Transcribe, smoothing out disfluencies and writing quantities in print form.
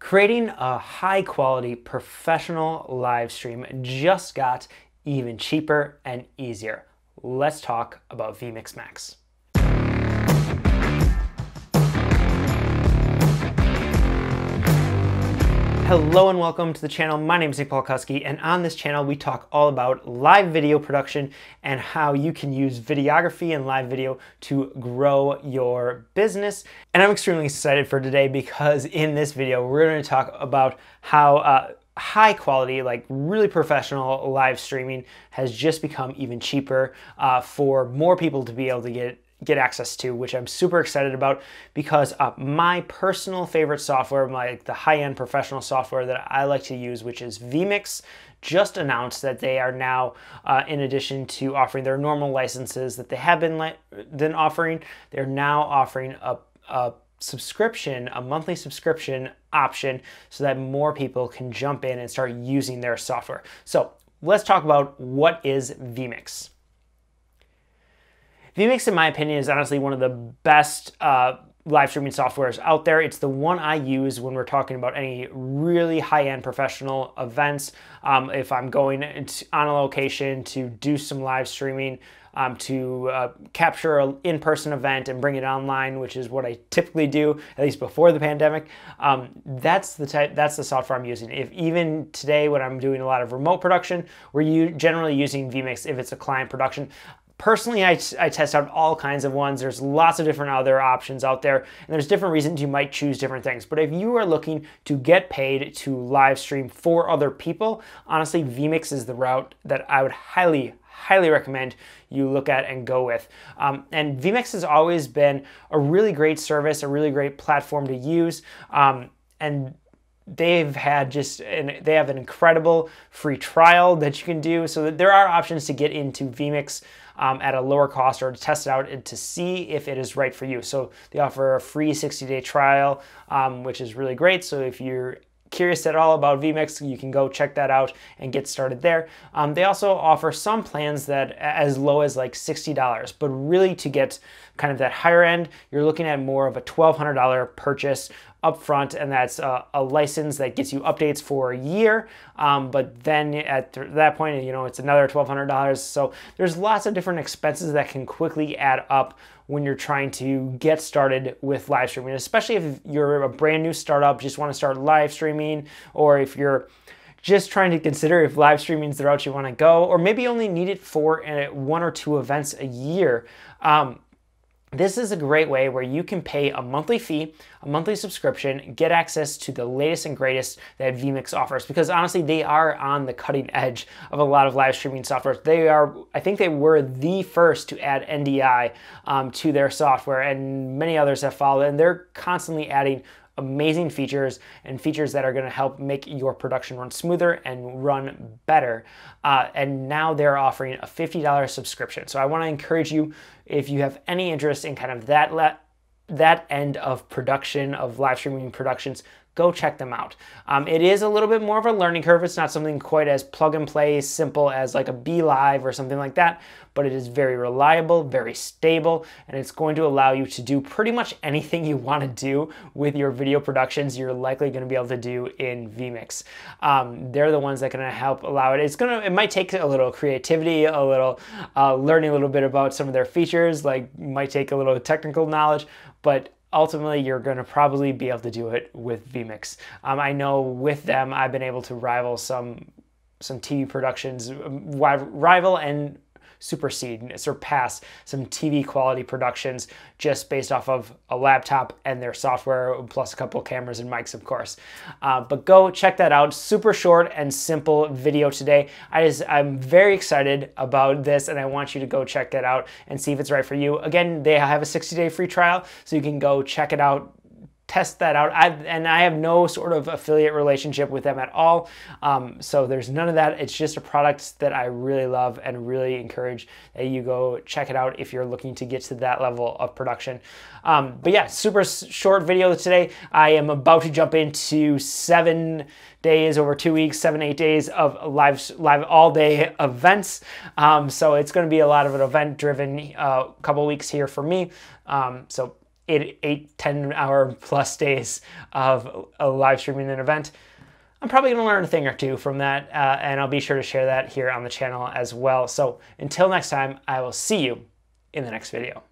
Creating a high quality professional live stream just got even cheaper and easier. Let's talk about vMix Max. Hello and welcome to the channel. My name is Nick Palkowski, and on this channel we talk all about live video production and how you can use videography and live video to grow your business. And I'm extremely excited for today because in this video we're going to talk about how high quality, like really professional live streaming has just become even cheaper for more people to be able to get access to, which I'm super excited about because my personal favorite software, the high-end professional software that I like to use, which is vMix, just announced that they are now, in addition to offering their normal licenses that they have been offering, they're now offering a subscription, a monthly subscription option so that more people can jump in and start using their software. So let's talk about what is vMix. vMix, in my opinion, is honestly one of the best live streaming softwares out there. It's the one I use when we're talking about any really high-end professional events. If I'm going on a location to do some live streaming, to capture an in-person event and bring it online, which is what I typically do, at least before the pandemic, that's the software I'm using. If even today when I'm doing a lot of remote production, we're generally using vMix if it's a client production. Personally, I test out all kinds of ones. There's lots of different other options out there, and there's different reasons you might choose different things. But if you are looking to get paid to live stream for other people, honestly, vMix is the route that I would highly recommend you look at and go with. And vMix has always been a really great service, a really great platform to use, and they have an incredible free trial that you can do, so that there are options to get into vMix at a lower cost or to test it out and to see if it is right for you. So they offer a free 60-day trial, which is really great. So if you're curious at all about vMix, you can go check that out and get started there. They also offer some plans that as low as like $60, but really to get kind of that higher end, you're looking at more of a $1,200 purchase upfront, and that's a license that gets you updates for a year. But then at that point, you know, it's another $1,200. So there's lots of different expenses that can quickly add up when you're trying to get started with live streaming, especially if you're a brand new startup, just want to start live streaming, or if you're just trying to consider if live streaming is the route you want to go, or maybe only need it for one or two events a year. This is a great way where you can pay a monthly fee, a monthly subscription, get access to the latest and greatest that vMix offers, because honestly, they are on the cutting edge of a lot of live streaming software. They are, I think they were the first to add NDI to their software, and many others have followed, and they're constantly adding amazing features and features that are going to help make your production run smoother and run better. And now they're offering a $50 subscription. So I want to encourage you, if you have any interest in kind of that end of production, of live streaming productions, go check them out. It is a little bit more of a learning curve. It's not something quite as plug and play simple as like a BeLive or something like that, but it is very reliable, very stable, and it's going to allow you to do pretty much anything you want to do with your video productions. You're likely going to be able to do in vMix. They're the ones that are going to help allow it. It might take a little creativity, a little learning a little bit about some of their features, like might take a little technical knowledge, but ultimately, you're going to probably be able to do it with vMix. I know with them, I've been able to rival some TV productions, rival and surpass some TV quality productions just based off of a laptop and their software, plus a couple cameras and mics, of course. But go check that out. Super short and simple video today. I'm very excited about this, and I want you to go check that out and see if it's right for you. Again, they have a 60-day free trial, so you can go check it out, test that out. I have no sort of affiliate relationship with them at all. So there's none of that. It's just a product that I really love and really encourage that you go check it out if you're looking to get to that level of production. But yeah, super short video today. I am about to jump into 7 days over 2 weeks, 8 days of live all day events. So it's going to be a lot of an event driven couple weeks here for me. So 8, 10 hour plus days of live streaming an event, I'm probably gonna learn a thing or two from that, and I'll be sure to share that here on the channel as well. So until next time, I will see you in the next video.